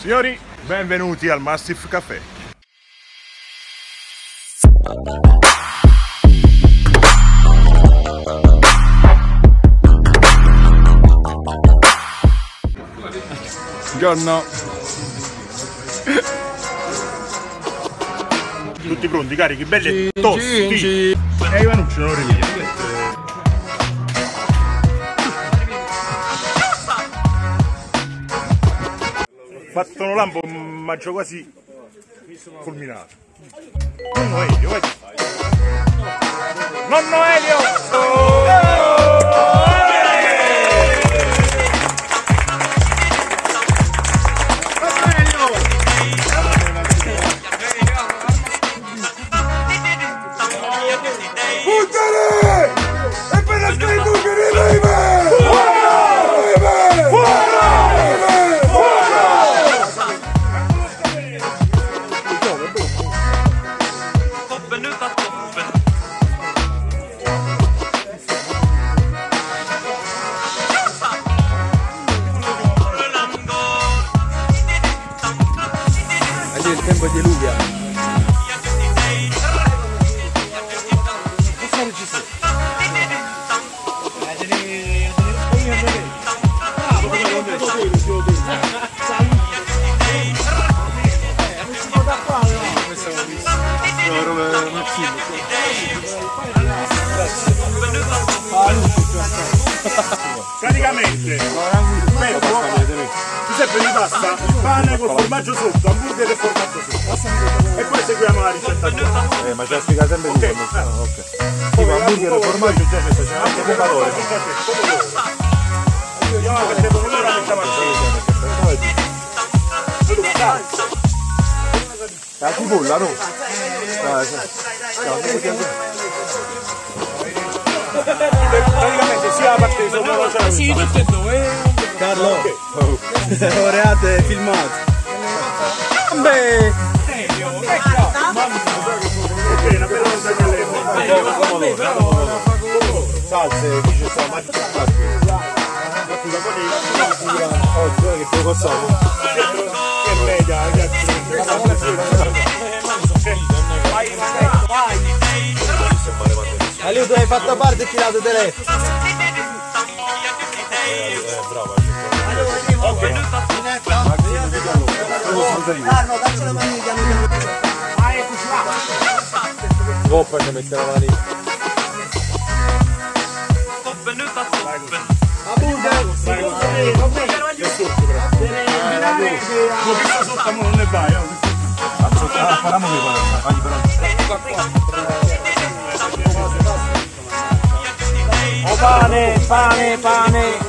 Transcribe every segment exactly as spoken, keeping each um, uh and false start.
Signori, benvenuti al Mastiff Cafè. Buongiorno. Tutti pronti, carichi, belli e tosti. E Ivanuccio non rivede. Fatto un lampo, mangio quasi fulminato. Nonno Elio, vedi? Nonno Elio! Oh! El tiempo es diluvia. Praticamente Giuseppe mi passa pane col formaggio sotto, hamburger e formaggio sotto, e poi seguiamo la ricetta. Eh, ma ce la spiega sempre lui. Ok, tipo hamburger e formaggio già c'è, c'è anche poco valore. Andiamo a vedere come ora mettiamo al la cipolla, no? Ah, praticamente sia la parte di sopra la cialza. Sì, tutte e due. Carlo, laureate filmato. Beh, salse, qui ci sta ma che poco sale. Che media, ragazzi. Aiuto, hai fatto parte e tirato telefono. Carlo, dacci la maniglia. Ah, è cucinato. Coppa che mette la maniglia. Benvenuta. Oh, pane, pane, pane.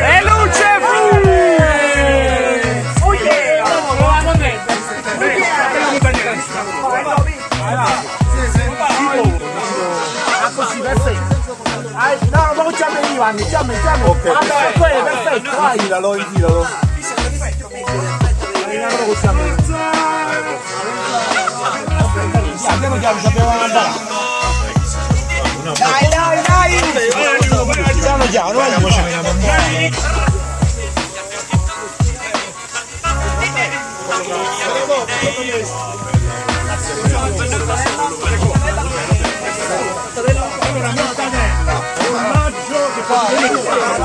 E luce fu! Oh yeah! Lo dai, dai, dai! Stiamo già, noi andiamo a vedere la bambina.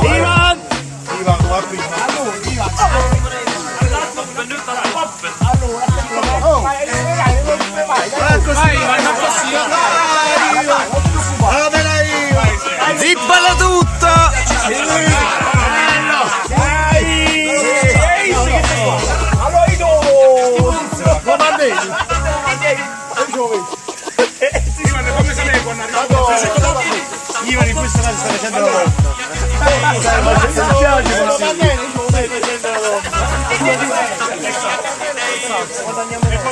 Ivan! Ivan, guardi! Allora, Ivan! Allora, oh! Vai, vai, vai! Zippala tutto! Bello! Dai! Allora io! Ma mandei! Ivan, come se ne può arrivare? Ivan, in questa fase sta facendo la volta. Ma se non piace, non lo mandei! Non stai facendo la volta! E poi dopo la chiudiamo.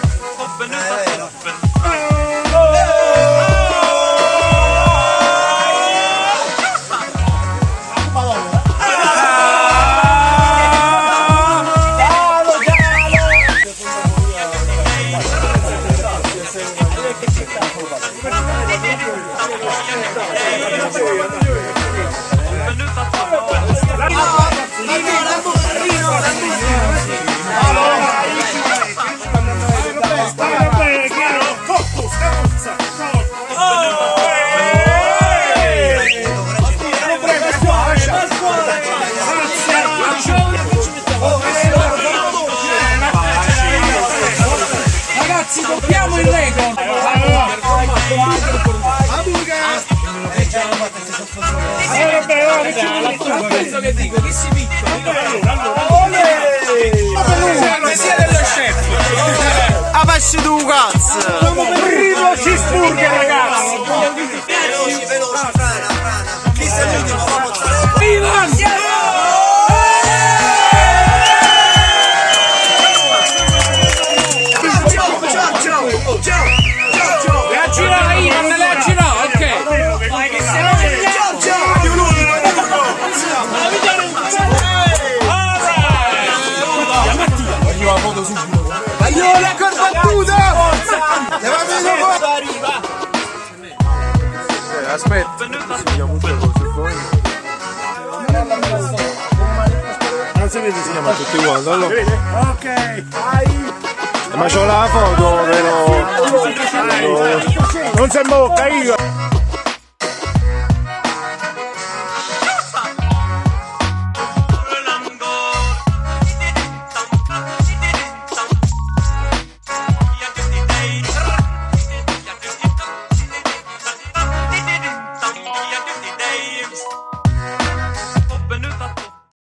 Penso che dico che si piccola ma sia dello chef a faccio tu cazzo siamo per primo cheeseburger ragazzi veloce frana frana chi sei l'ultimo aspetta, vediamo un po' sul fondo. Non si vede, si chiama tutti uguali, allora. Ok, ma c'ho la foto, però. Non si imbocca, io.